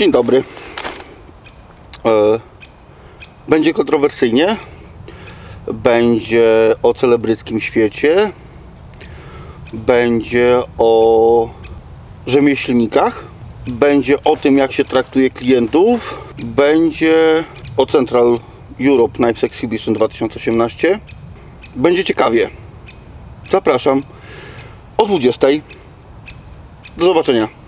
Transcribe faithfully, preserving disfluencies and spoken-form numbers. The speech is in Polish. Dzień dobry. Będzie kontrowersyjnie, będzie o celebryckim świecie, będzie o rzemieślnikach, będzie o tym, jak się traktuje klientów, będzie o Central Europe Knife Exhibition dwa tysiące osiemnaście. Będzie ciekawie. Zapraszam o dwudziestej. Do zobaczenia.